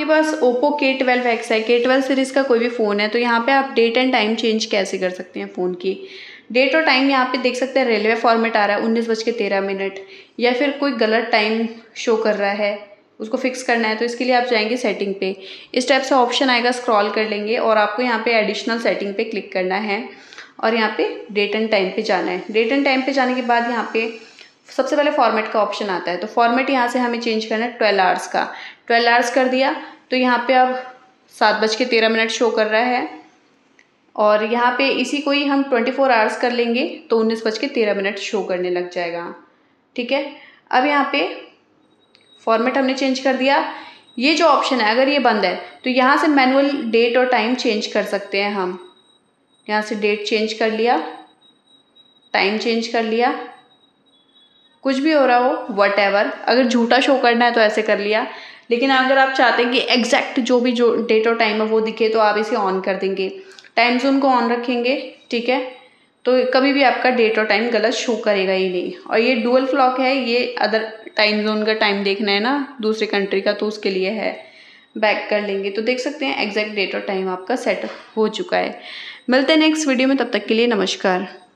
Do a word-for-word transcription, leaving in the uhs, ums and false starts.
आपके पास Oppo K twelve X है, के ट्वेल्व सीरीज़ का कोई भी फ़ोन है, तो यहाँ पे आप डेट एंड टाइम चेंज कैसे कर सकते हैं फ़ोन की। डेट और टाइम यहाँ पे देख सकते हैं रेलवे फॉर्मेट आ रहा है उन्नीस बज के तेरह मिनट, या फिर कोई गलत टाइम शो कर रहा है, उसको फिक्स करना है, तो इसके लिए आप जाएंगे सेटिंग पे। इस टाइप से ऑप्शन आएगा, स्क्रॉल कर लेंगे और आपको यहाँ पे एडिशनल सेटिंग पे क्लिक करना है और यहाँ पे डेट एंड टाइम पे जाना है। डेट एंड टाइम पे जाने के बाद यहाँ पे सबसे पहले फॉर्मेट का ऑप्शन आता है, तो फॉर्मेट यहाँ से हमें चेंज करना है ट्वेल्व आवर्स का। ट्वेल्व आवर्स कर दिया तो यहाँ पर अब सात बज के तेरह मिनट शो कर रहा है और यहाँ पे इसी को ही हम ट्वेंटी फोर आवर्स कर लेंगे तो उन्नीस बज के तेरह मिनट शो करने लग जाएगा। ठीक है, अब यहाँ पे फॉर्मेट हमने चेंज कर दिया। ये जो ऑप्शन है अगर ये बंद है तो यहाँ से मैनुअल डेट और टाइम चेंज कर सकते हैं हम। यहाँ से डेट चेंज कर लिया, टाइम चेंज कर लिया, कुछ भी हो रहा हो वट एवर। अगर झूठा शो करना है तो ऐसे कर लिया, लेकिन अगर आप चाहते हैं कि एग्जैक्ट जो भी जो डेट और टाइम है वो दिखे तो आप इसे ऑन कर देंगे, टाइम जोन को ऑन रखेंगे। ठीक है, तो कभी भी आपका डेट और टाइम गलत शो करेगा ही नहीं। और ये डुअल क्लॉक है, ये अदर टाइम जोन का टाइम देखना है ना दूसरे कंट्री का, तो उसके लिए है। बैक कर लेंगे तो देख सकते हैं एग्जैक्ट डेट और टाइम आपका सेट हो चुका है। मिलते हैं नेक्स्ट वीडियो में, तब तक के लिए नमस्कार।